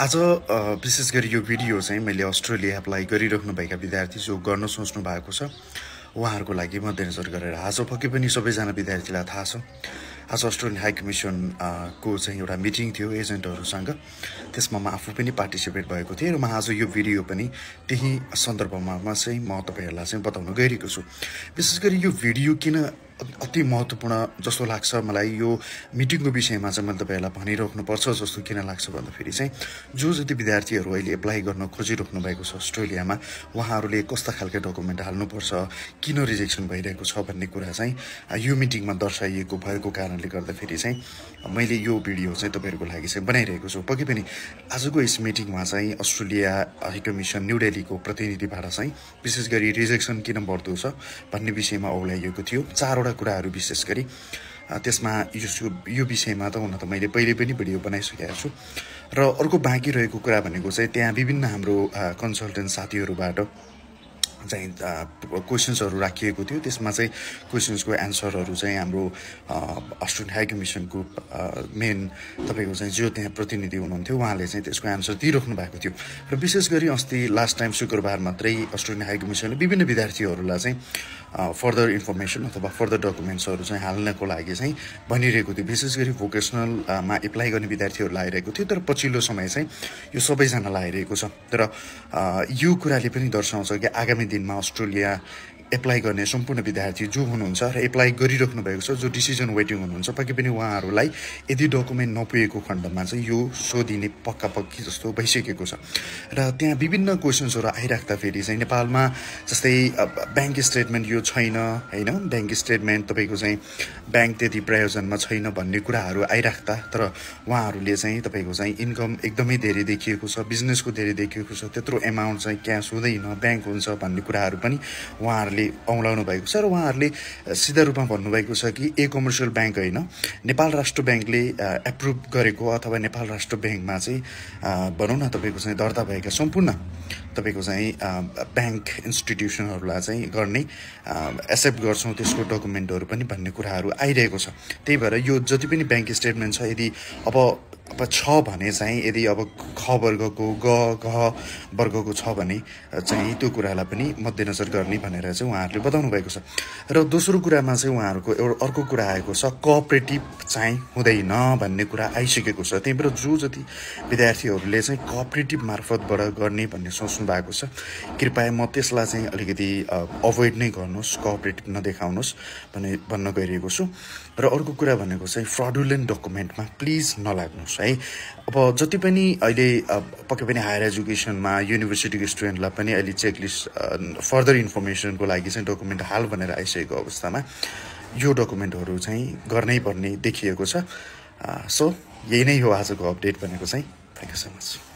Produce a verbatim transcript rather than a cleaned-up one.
आज विशेष गरी यो भिडियो चाहिँ मैले अस्ट्रेलिया अप्लाई गरिराख्नु भएका विद्यार्थी जो गर्न सोच्नु भएको छ उहाँहरुको लागि मध्यनजर गरेर आज पक्कै पनि सबैजना विद्यार्थीलाई थाहा छ आज अस्ट्रेलियन हाई कमिसन को चाहिँ एउटा मिटिङ थियो एजेन्टहरुसँग त्यसमा म आफू पनि पार्टिसिपेट भएको थिएँ र म आज यो भिडियो पनि त्यही सन्दर्भमा म चाहिँ म तपाईहरुलाई चाहिँ बताउन गइरहेको छु। विशेष गरी यो भिडियो किन अति महत्त्वपूर्ण जस्तो लाग्छ मलाई यो मिटिङको विषयमा चाहिँ मैले तपाईहरुलाई भनिराख्नु पर्छ जस्तो किन लाग्छ भन्दाखेरि चाहिँ जो जति विद्यार्थीहरु अहिले एप्लाई गर्न खोजिराख्नु भएको छ अस्ट्रेलियामा उहाँहरुले कस्ता खालको डकुमेन्ट हाल्नु पर्छ किन रिजेक्सन भइरहेको छ भन्ने कुरा चाहिँ यो मिटिङमा दर्शाइएको भएको कारणले गर्दाखेरि चाहिँ मैले यो भिडियो चाहिँ तपाईहरुको लागि चाहिँ बनाइरहेको छु। पक्कै पनि आजको यस मिटिङमा चाहिँ अस्ट्रेलिया हाई कमिसन न्यू दिल्लीको प्रतिनिधिबाट चाहिँ विशेष गरी रिजेक्सन किन बढ्दो छ भन्ने विषयमा औलाइएको थियो। चारवटा कुराहरु विशेष गरी त्यसमा यो यो विषयमा त हुन त मैले पहिले पनि भिडियो बनाइसकेको छु र अर्को बाँकी रहेको कुरा भनेको चाहिँ त्यहाँ विभिन्न हाम्रो कन्सल्टेन्ट साथीहरुबाट चाहिँ क्वेशन्सहरु राखिएको थियो त्यसमा चाहिँ क्वेशन्सको आन्सरहरु चाहिँ हाम्रो अस्ट्रेलियन हाई कमिसनको मेन तपाईको चाहिँ जो त्यहाँ प्रतिनिधि हुनुहुन्थ्यो उहाँले चाहिँ त्यसको आन्सर दिइराख्नु भएको थियो। र विशेष गरी अस्ति लास्ट टाइम शुक्रबार मात्रै अस्ट्रेलियन हाई कमिसनले विभिन्न विद्यार्थीहरुलाई चाहिँ फर्दर इन्फर्मेसन अथवा फर्दर डकुमेन्ट्सहरु चाहिँ हाल्नको लागि चाहिँ भनिरहेको थियो। विशेष गरी भोकेसनलमा एप्लाई गर्ने विद्यार्थीहरुलाई आइरहेको थियो तर पछिल्लो समय चाहिँ यो सबैजनालाई आइरहेको छ। तर यो कुराले पनि दर्शाउँछ कि आगामी दिनमा अस्ट्रेलिया एप्लाई गर्ने सम्पूर्ण विद्यार्थी जो हुनुहुन्छ र एप्लाई गरिराख्नु भएको छ जो डिसिजन वेटिङ हुनुहुन्छ पक्कै पनि उहाँहरूलाई यदि डकुमेन्ट नपुगेको खण्डमा चाहिँ यो सोधिने पक्का पक्की जस्तो भइसकेको छ। र त्यहाँ विभिन्न क्वेशन्सहरु आइराख्दा फेरि चाहिँ नेपालमा जस्तै बैंक स्टेटमेन्ट यो छैन हैन बैंक स्टेटमेन्ट तपाईको चाहिँ बैंक त्यति प्रयोजनमा छैन भन्ने कुराहरु आइराख्दा तर उहाँहरूले चाहिँ तपाईको चाहिँ इन्कम एकदमै धेरै देखिएको छ बिजनेसको धेरै देखिएको छ त्यत्रो एमाउन्ट चाहिँ क्याश हुँदैन बैंक हुन्छ भन्ने कुराहरु पनि उहाँहरूले औलाउनु भएको छ र उहाँहरूले सिधा रूपमा भन्नुभएको छ कि ए कमर्सियल बैंक हैन नेपाल राष्ट्र बैंकले एप्रुभ गरेको अथवा नेपाल राष्ट्र बैंकमा चाहिँ भनौं न तपाईको चाहिँ दर्ता भएका सम्पूर्ण तपाईको चाहिँ बैंक इन्स्टिट्युसनहरुलाई चाहिँ गर्ने एक्सेप्ट गर्छौं त्यसको डकुमेन्टहरु पनि भन्ने कुराहरु आइरहेको छ। त्यही भएर यो जति पनि बैंक स्टेटमेन्ट छ यदि अब अब छ भने चाहिँ यदि अब ख वर्गको ग घ वर्गको छ भने चाहिँ त्यो कुरालाई पनि मध्यनजर गर्ने भनेर चाहिँ उहाँहरूले बताउनु भएको छ। र दोस्रो कुरामा चाहिँ उहाँहरूको एउटा अर्को कुरा आएको छ कोअपरेटिभ चाहिँ हुँदैन भन्ने कुरा आइसकेको छ। त्यही भएर जो जति विद्यार्थीहरूले चाहिँ कोअपरेटिभ मार्फतबाट गर्ने भन्ने सोच्नु भएको छ कृपया म त्यसलाई चाहिँ अलिकति अभोइड नै गर्नुहोस् कोअपरेटिभ नदेखाउनुहोस् भने भन्न गइरहेको छु। र अर्को कुरा भनेको चाहिँ फ्रडुलेन्ट डकुमेन्टमा प्लिज नलाग्नुहोस् है। अब जति पनि अहिले पक्कै पनि हायर एजुकेसनमा युनिभर्सिटीको स्टुडेन्टलाई पनि अहिले चेकलिस्ट फर्दर इन्फर्मेसनको लागि चाहिँ डकुमेन्ट हाल भनेर आइसकेको अवस्थामा यो डकुमेन्टहरु चाहिँ गर्नै पर्ने देखिएको छ। सो यही नै हो आजको अपडेट भनेको चाहिँ। Thank you so much.